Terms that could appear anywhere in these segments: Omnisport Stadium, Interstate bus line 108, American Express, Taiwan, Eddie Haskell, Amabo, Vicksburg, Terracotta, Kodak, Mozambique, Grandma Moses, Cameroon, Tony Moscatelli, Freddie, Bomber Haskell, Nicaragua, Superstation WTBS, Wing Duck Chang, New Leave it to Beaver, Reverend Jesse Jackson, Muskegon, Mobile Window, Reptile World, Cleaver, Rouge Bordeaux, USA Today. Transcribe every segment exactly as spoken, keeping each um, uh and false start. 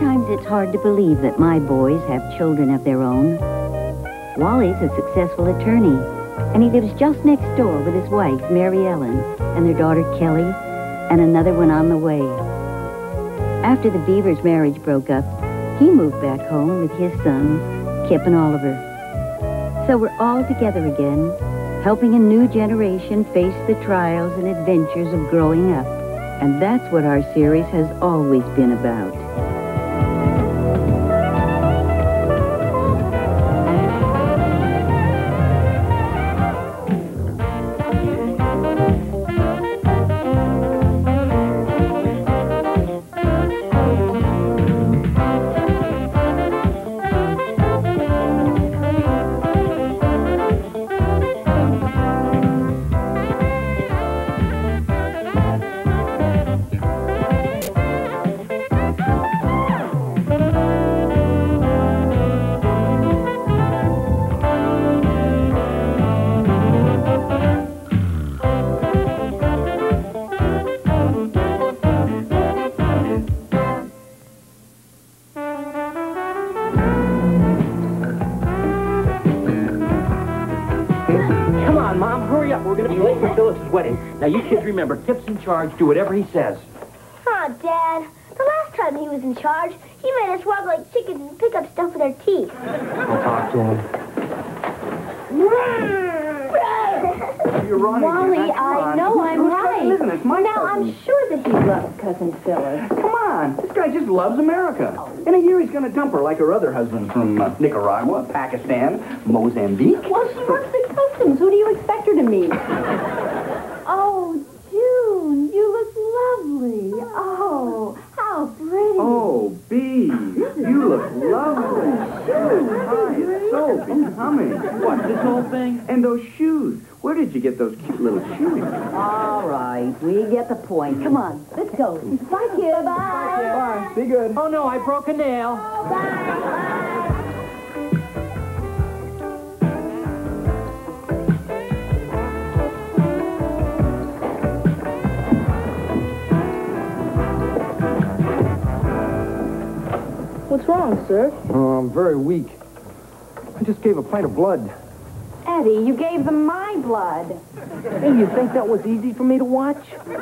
Sometimes it's hard to believe that my boys have children of their own. Wally's a successful attorney, and he lives just next door with his wife, Mary Ellen, and their daughter, Kelly, and another one on the way. After the Beavers' marriage broke up, he moved back home with his sons, Kip and Oliver. So we're all together again, helping a new generation face the trials and adventures of growing up. And that's what our series has always been about. Now, you kids remember, Kip's in charge. Do whatever he says. Aw, oh, Dad. The last time he was in charge, he made us walk like chickens and pick up stuff with our teeth. I'll talk to him. You're running. Wally, now, I know I'm right. Business, my now, cousin. I'm sure that he loves Cousin Phyllis. Come on. This guy just loves America. In a year, he's going to dump her like her other husbands from uh, Nicaragua, Pakistan, Mozambique. Well, she works at Customs. Who do you expect her to meet? Oh, June, you look lovely. Oh, how pretty. Oh, Bee, you look lovely. Oh, June, hi, it's so becoming. What, this whole thing? And those shoes. Where did you get those cute little shoes? All right, we get the point. Come on, let's go. Bye, kid. Bye. Bye. Bye. Be good. Oh, no, I broke a nail. Oh, bye. Bye. What's wrong, sir? Oh, I'm very weak. I just gave a pint of blood. Eddie, you gave them my blood. Hey, you think that was easy for me to watch? The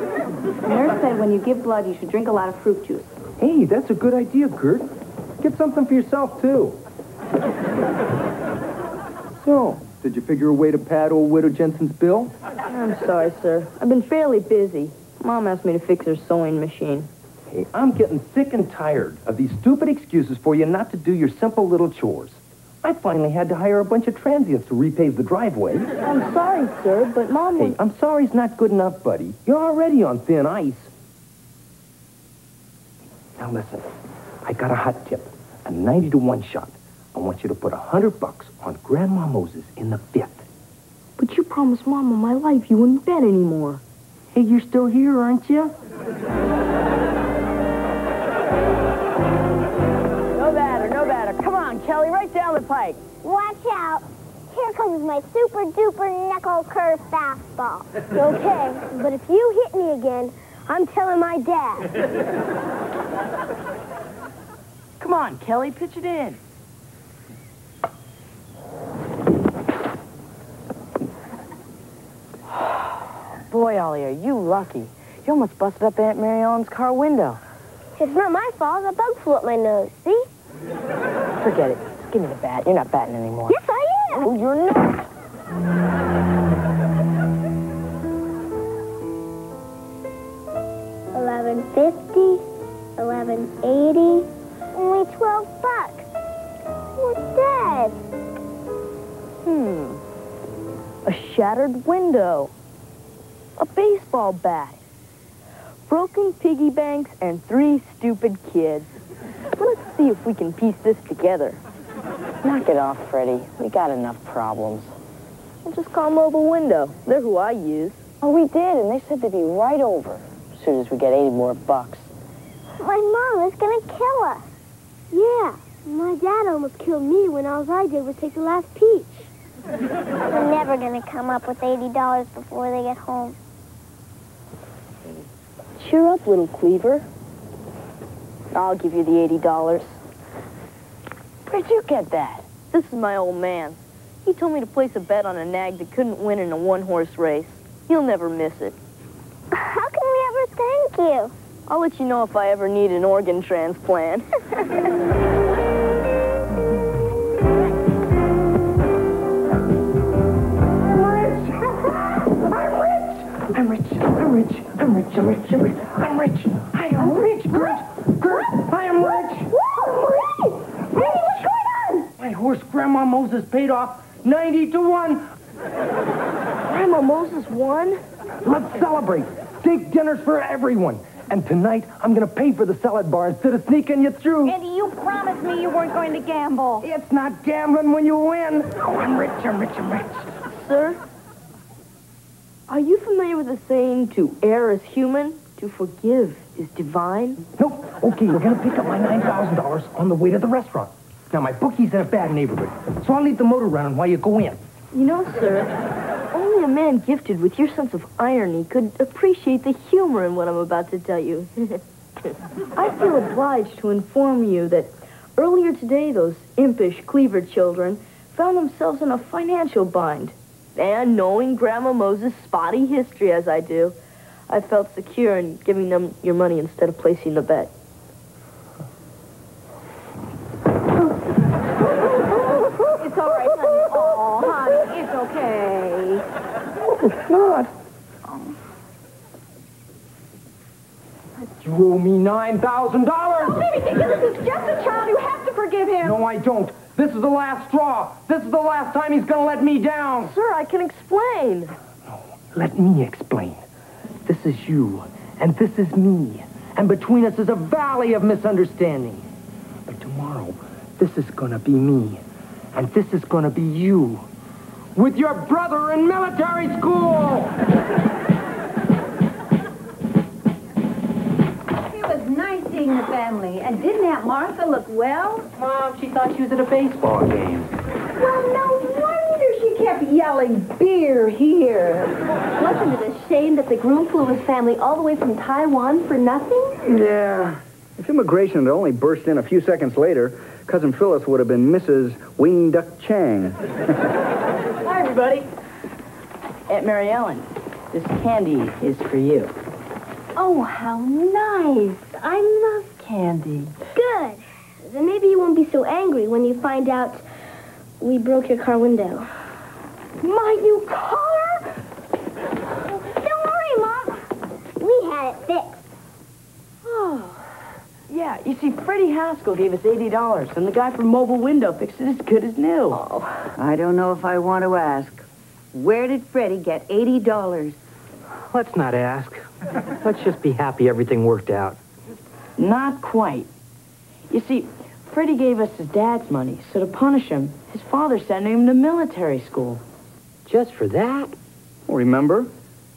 nurse said when you give blood, you should drink a lot of fruit juice. Hey, that's a good idea, Gert. Get something for yourself, too. So, did you figure a way to pad old Widow Jensen's bill? I'm sorry, sir. I've been fairly busy. Mom asked me to fix her sewing machine. Hey, I'm getting sick and tired of these stupid excuses for you not to do your simple little chores. I finally had to hire a bunch of transients to repave the driveway. I'm sorry, sir, but Mom... Hey, I'm sorry's not good enough, buddy. You're already on thin ice. Now listen, I got a hot tip, a ninety to one shot. I want you to put a hundred bucks on Grandma Moses in the fifth. But you promised Mom on my life you wouldn't bet anymore. Hey, you're still here, aren't you? Kelly, right down the pike. Watch out. Here comes my super-duper knuckle-curve fastball. Okay, but if you hit me again, I'm telling my dad. Come on, Kelly, pitch it in. Boy, Ollie, are you lucky. You almost busted up Aunt Mary Ellen's car window. It's not my fault. A bug flew up my nose, see? Forget it. Just give me the bat. You're not batting anymore. Yes, I am. No, you're not. Eleven fifty, eleven eighty, only twelve bucks. What's that? Hmm. A shattered window. A baseball bat. Broken piggy banks and three stupid kids. Let's see if we can piece this together. Knock it off, Freddie. We got enough problems. We'll just call Mobile Window. They're who I use. Oh, we did, and they said they'd be right over as soon as we get eighty more bucks. My mom is going to kill us. Yeah, my dad almost killed me when all I did was take the last peach. We're never going to come up with eighty dollars before they get home. Cheer up, little Cleaver. I'll give you the eighty dollars. Where'd you get that? This is my old man. He told me to place a bet on a nag that couldn't win in a one-horse race. He'll never miss it. How can we ever thank you? I'll let you know if I ever need an organ transplant. I'm rich, I'm rich, I'm rich, I'm rich, I'm rich, I'm rich, I am rich, girl, girl, I am rich. Whoa, Marie! Marie, what's going on? My horse, Grandma Moses, paid off ninety to one. Grandma Moses won? Let's celebrate. Steak dinners for everyone. And tonight, I'm going to pay for the salad bar instead of sneaking you through. Andy, you promised me you weren't going to gamble. It's not gambling when you win. Oh, I'm rich, I'm rich, I'm rich. Sir? Are you familiar with the saying, to err is human, to forgive is divine? Nope. Okay, we're going to pick up my nine thousand dollars on the way to the restaurant. Now, my bookie's in a bad neighborhood, so I'll leave the motor running while you go in. You know, sir, only a man gifted with your sense of irony could appreciate the humor in what I'm about to tell you. I feel obliged to inform you that earlier today, those impish Cleaver children found themselves in a financial bind. And knowing Grandma Moses' spotty history as I do, I felt secure in giving them your money instead of placing the bet. It's all right, honey. Oh, honey, it's okay. Oh, it's not. Oh. You owe me nine thousand dollars. Oh, baby, this is just a child. You have to forgive him. No, I don't. This is the last straw. This is the last time he's gonna let me down. Sir, I can explain. No, let me explain. This is you, and this is me. And between us is a valley of misunderstanding. But tomorrow, this is gonna be me. And this is gonna be you. With your brother in military school! Nice seeing the family. And didn't Aunt Martha look well? Mom, she thought she was at a baseball game. Well, no wonder she kept yelling, beer here. Wasn't it a shame that the groom flew his family all the way from Taiwan for nothing? Yeah. If immigration had only burst in a few seconds later, Cousin Phyllis would have been Missus Wing Duck Chang. Hi, everybody. Aunt Mary Ellen, this candy is for you. Oh, how nice. I love candy. Good. Then maybe you won't be so angry when you find out we broke your car window. My new car? Don't worry, Mom. We had it fixed. Oh. Yeah, you see, Freddie Haskell gave us eighty dollars, and the guy from Mobile Window fixed it as good as new. Oh. I don't know if I want to ask. Where did Freddie get eighty dollars? Let's not ask. Let's just be happy everything worked out. Not quite. You see, Freddie gave us his dad's money, so to punish him, his father sent him to military school. Just for that? Well, remember,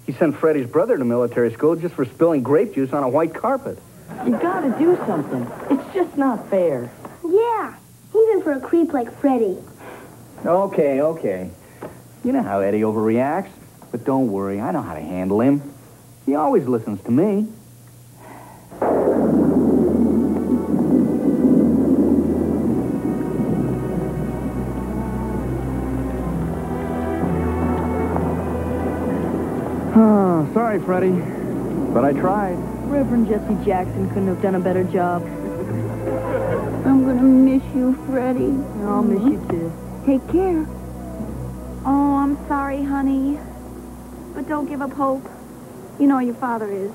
he sent Freddie's brother to military school just for spilling grape juice on a white carpet. You gotta do something. It's just not fair. Yeah, even for a creep like Freddie. Okay, okay. You know how Eddie overreacts, but don't worry, I know how to handle him. He always listens to me. Oh, sorry, Freddie, but I tried. Reverend Jesse Jackson couldn't have done a better job. I'm gonna miss you, Freddie. I'll miss you, too. Take care. Oh, I'm sorry, honey, but don't give up hope. You know your father is.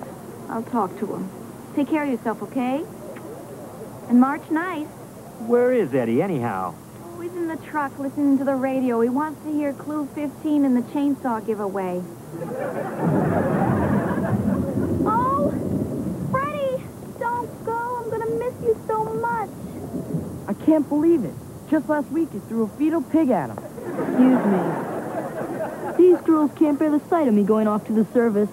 I'll talk to him. Take care of yourself, okay? And march nice. Where is Eddie, anyhow? Oh, he's in the truck listening to the radio. He wants to hear Clue fifteen and the chainsaw giveaway. Oh, Freddie, don't go. I'm going to miss you so much. I can't believe it. Just last week, you threw a fetal pig at him. Excuse me. These girls can't bear the sight of me going off to the service.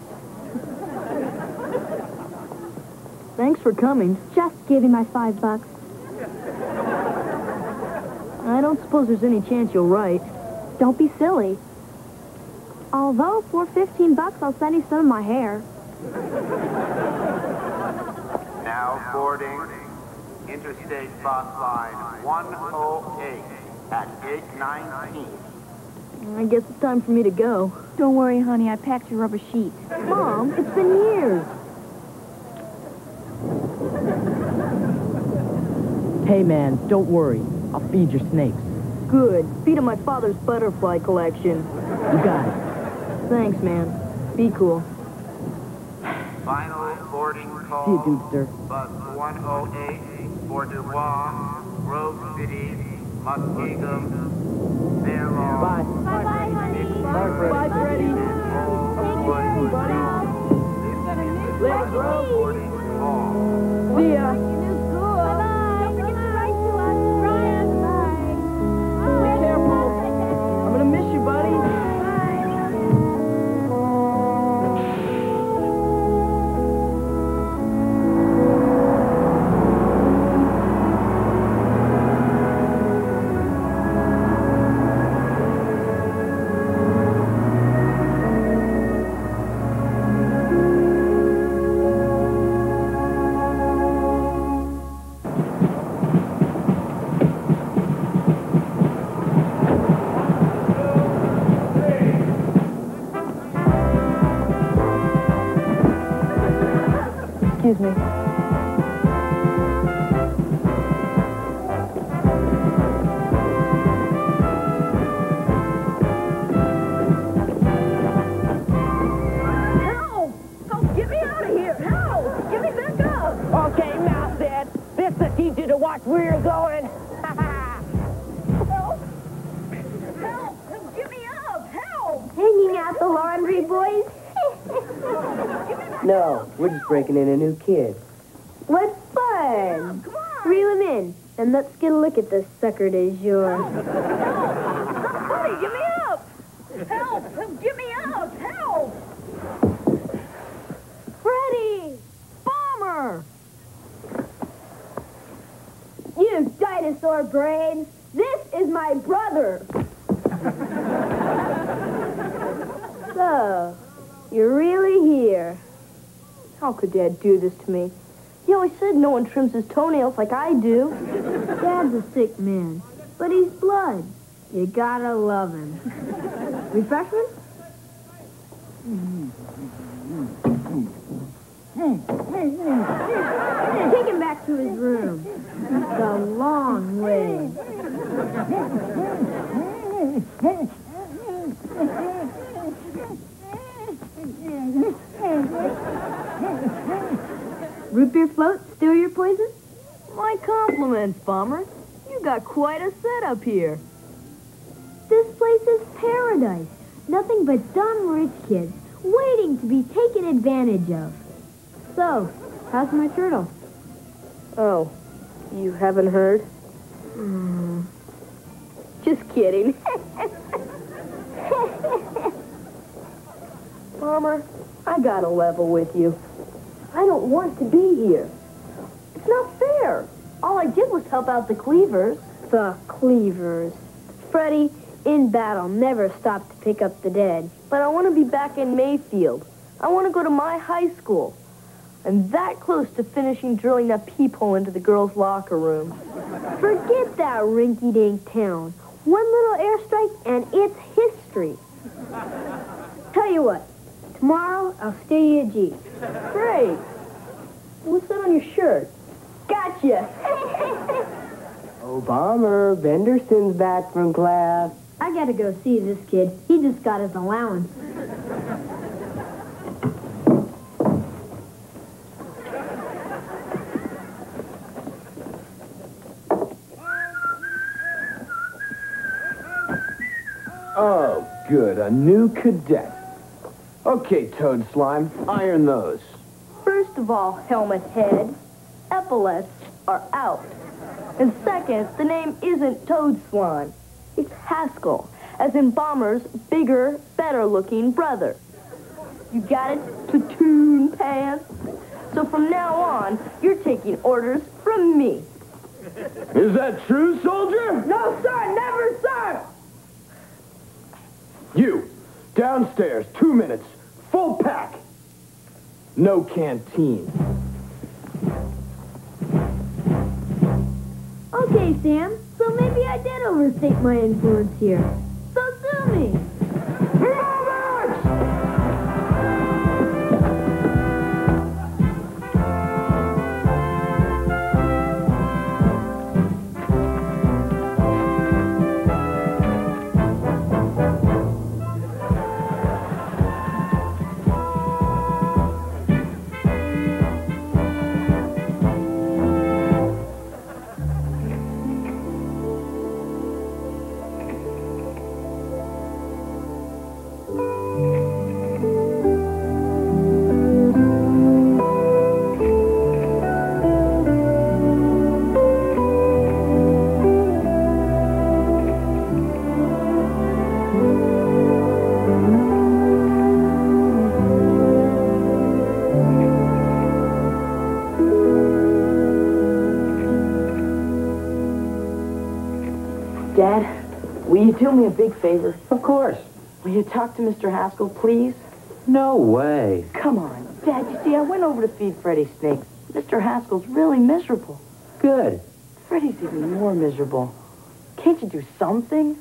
Thanks for coming. Just give him my five bucks. I don't suppose there's any chance you'll write. Don't be silly. Although, for fifteen bucks, I'll send you some of my hair. Now boarding Interstate bus line one oh eight at eight nineteen. I guess it's time for me to go. Don't worry, honey. I packed your rubber sheet. Mom, it's been years. Hey, man, don't worry. I'll feed your snakes. Good. Feed 'em my father's butterfly collection. You got it. Thanks, man. Be cool. Final boarding call. See you, Doopster. Bus one oh eight for Dubois, Grove City, Muskegon, Fairlawn. Bye. Bye-bye, honey. Bye, Freddie. Bye, Freddie. Take care, everybody. Let's go. See ya. Bye-bye. Don't forget to write to us. Brian, bye. Be careful. I'm going to miss you, buddy. Bye. Excuse me. Help! Help! Get me out of here! Help! Get me back up! Okay, now then, this will teach you to watch where you're going. Help! Help! Help! Get me up! Help! Hanging out the laundry, boys. No, we're just breaking in a new kid. What fun! Come on. Reel him in, and let's get a look at this sucker du jour. Help! Help! Buddy, get me up! Help! Help! Get me up! Help! Freddie! Bomber! You dinosaur brains! This is my brother! So, you're really here. How could Dad do this to me? He always said no one trims his toenails like I do. Dad's a sick man, but he's blood. You gotta love him. Refreshment? Take him back to his room. It's a long way. Root beer float, still your poison? My compliments, Bomber. You got quite a setup here. This place is paradise. Nothing but dumb rich kids waiting to be taken advantage of. So, how's my turtle? Oh, you haven't heard? Mm. Just kidding. Bomber, I gotta level with you. I don't want to be here. It's not fair. All I did was help out the Cleavers. The Cleavers. Freddie, in battle, never stopped to pick up the dead. But I want to be back in Mayfield. I want to go to my high school. I'm that close to finishing drilling that peephole into the girls' locker room. Forget that rinky-dink town. One little airstrike and it's history. Tell you what. Tomorrow, I'll steal you a Jeep. Great. What's that on your shirt? Gotcha. Oh, Bomber, Benderson's back from class. I gotta go see this kid. He just got his allowance. Oh, good. A new cadet. Okay, Toad Slime, iron those. First of all, Helmet Head, epaulets are out. And second, the name isn't Toad Slime. It's Haskell, as in Bomber's bigger, better-looking brother. You got it, platoon pants? So from now on, you're taking orders from me. Is that true, soldier? No, sir, never, sir! You, downstairs, two minutes. Full pack. No canteen. Sam, so maybe I did overstate my influence here. So sue me! Do me a big favor. Of course. Will you talk to Mister Haskell, please? No way. Come on, Dad. You see, I went over to feed Freddie snakes. Mister Haskell's really miserable. Good. Freddie's even more miserable. Can't you do something?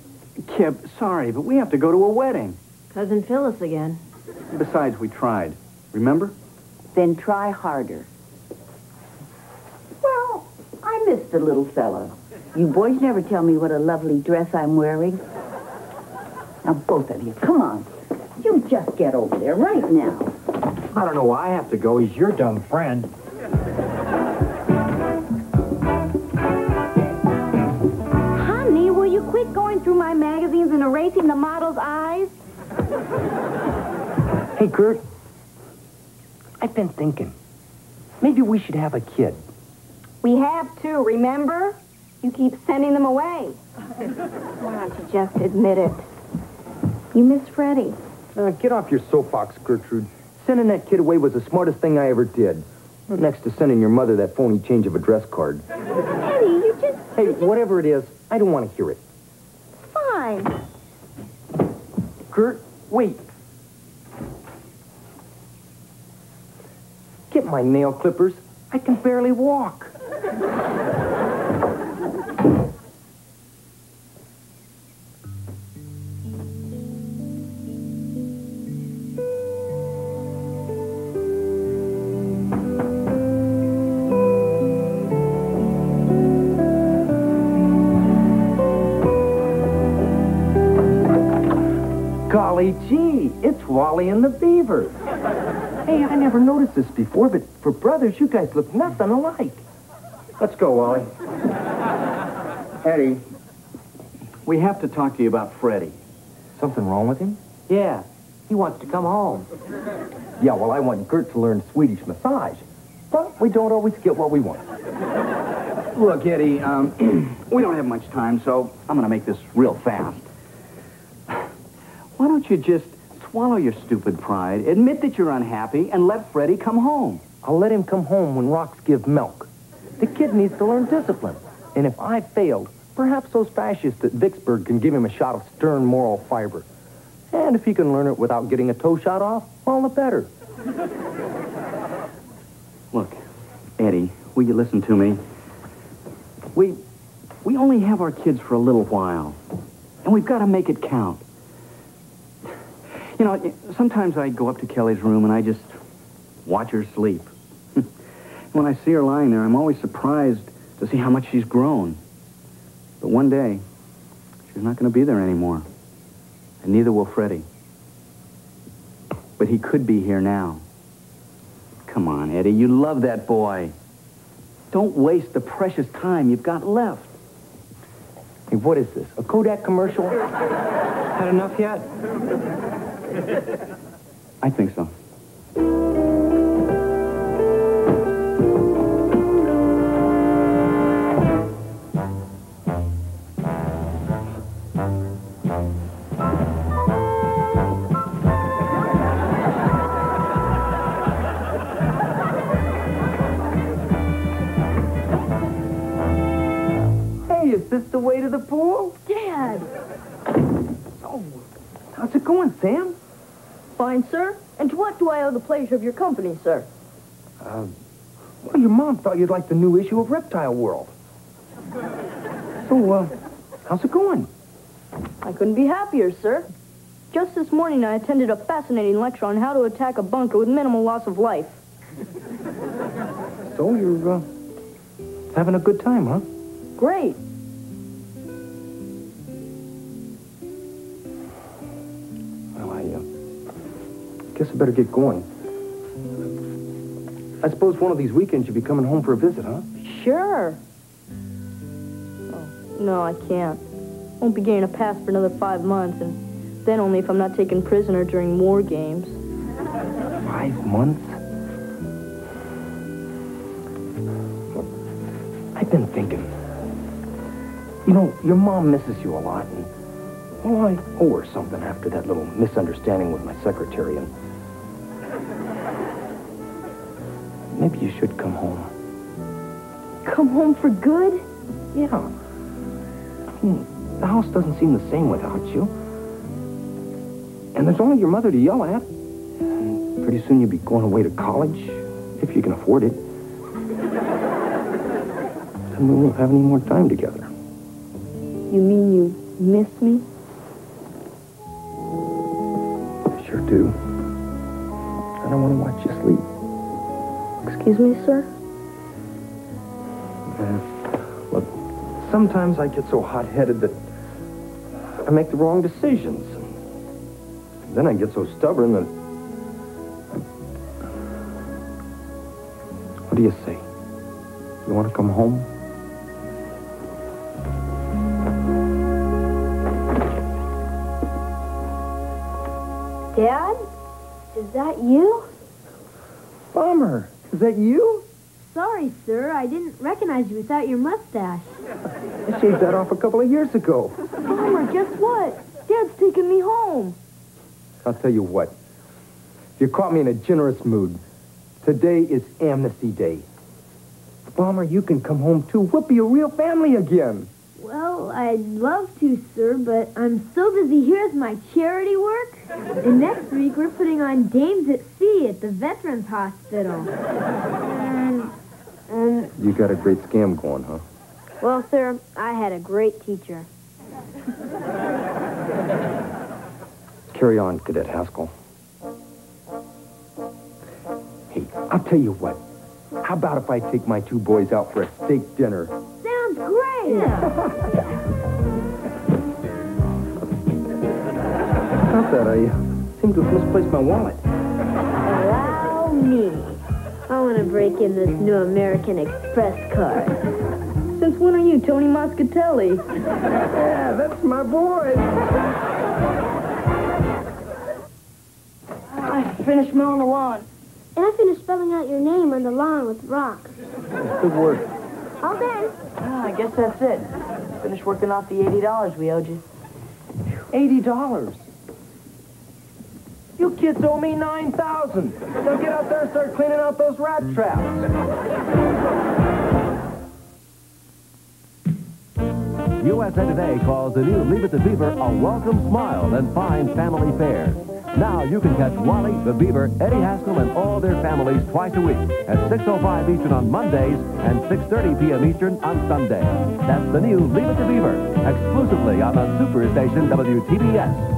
Kip, sorry, but we have to go to a wedding. Cousin Phyllis again. Besides, we tried. Remember? Then try harder. Well, I missed the little fella. You boys never tell me what a lovely dress I'm wearing. Now, both of you, come on. You just get over there right now. I don't know why I have to go. He's your dumb friend. Honey, will you quit going through my magazines and erasing the model's eyes? Hey, Kurt. I've been thinking. Maybe we should have a kid. We have to, remember? You keep sending them away. Why don't you just admit it? You miss Freddie. Uh, get off your soapbox, Gertrude. Sending that kid away was the smartest thing I ever did. Next to sending your mother that phony change of address card. Eddie, you just... Hey, you just... whatever it is, I don't want to hear it. Fine. Gert, wait. Get my nail clippers. I can barely walk. Gee, it's Wally and the Beaver. Hey, I never noticed this before, but for brothers, you guys look nothing alike. Let's go, Wally. Eddie, we have to talk to you about Freddie. Something wrong with him? Yeah, he wants to come home. Yeah, well, I want Gert to learn Swedish massage, but we don't always get what we want. Look, Eddie, um, we don't have much time, so I'm going to make this real fast. Why don't you just swallow your stupid pride, admit that you're unhappy, and let Freddie come home? I'll let him come home when rocks give milk. The kid needs to learn discipline. And if I failed, perhaps those fascists at Vicksburg can give him a shot of stern moral fiber. And if he can learn it without getting a toe shot off, all the better. Look, Eddie, will you listen to me? We, we only have our kids for a little while, and we've got to make it count. You know, sometimes I go up to Kelly's room and I just watch her sleep. When I see her lying there, I'm always surprised to see how much she's grown. But one day, she's not going to be there anymore. And neither will Freddie. But he could be here now. Come on, Eddie, you love that boy. Don't waste the precious time you've got left. Hey, what is this, a Kodak commercial? Had enough yet? I think so. Hey, is this the way to the pool? Dad! Oh, how's it going, Sam? Fine, sir. And to what do I owe the pleasure of your company, sir? Um, well, your mom thought you'd like the new issue of Reptile World. So, uh, how's it going? I couldn't be happier, sir. Just this morning, I attended a fascinating lecture on how to attack a bunker with minimal loss of life. So you're, uh, having a good time, huh? Great. Well, I, uh, guess I better get going. I suppose one of these weekends you'll be coming home for a visit, huh? Sure. Oh, no, I can't. Won't be getting a pass for another five months, and then only if I'm not taken prisoner during war games. Five months? I've been thinking. You know, your mom misses you a lot, and, well, I owe her something after that little misunderstanding with my secretary, and maybe you should come home. Come home for good? Yeah. I mean, the house doesn't seem the same without you. And there's only your mother to yell at. And pretty soon you'll be going away to college, if you can afford it. Then we won't have any more time together. You mean you miss me? I sure do. I don't want to watch you sleep. Excuse me, sir? Uh, look, sometimes I get so hot-headed that I make the wrong decisions. And then I get so stubborn that... What do you say? You want to come home? Dad? Is that you? Bomber! Is that you? Sorry, sir. I didn't recognize you without your mustache. I shaved that off a couple of years ago. Bomber, guess what? Dad's taking me home. I'll tell you what. You caught me in a generous mood. Today is Amnesty Day. Bomber, you can come home, too. We'll be a real family again. Well, I'd love to, sir, but I'm so busy here with my charity work. And next week, we're putting on Dames at Sea at the Veterans Hospital. And, and... You got a great scam going, huh? Well, sir, I had a great teacher. Carry on, Cadet Haskell. Hey, I'll tell you what. How about if I take my two boys out for a steak dinner? Sounds great! About that, I seem to have misplaced my wallet. Allow me. I want to break in this new American Express card. Since when are you Tony Moscatelli? Yeah, that's my boy. I finished mowing the lawn. And I finished spelling out your name on the lawn with rocks. Good work. All done. Oh, I guess that's it. Finished working off the eighty dollars we owed you. eighty dollars? You kids owe me nine thousand dollars. Now get out there and start cleaning out those rat traps. U S A Today calls the new Leave It to Beaver a welcome smile and fine family fare. Now you can catch Wally, the Beaver, Eddie Haskell, and all their families twice a week at six oh five Eastern on Mondays and six thirty p m Eastern on Sundays. That's the new Leave It to Beaver, exclusively on the Superstation W T B S.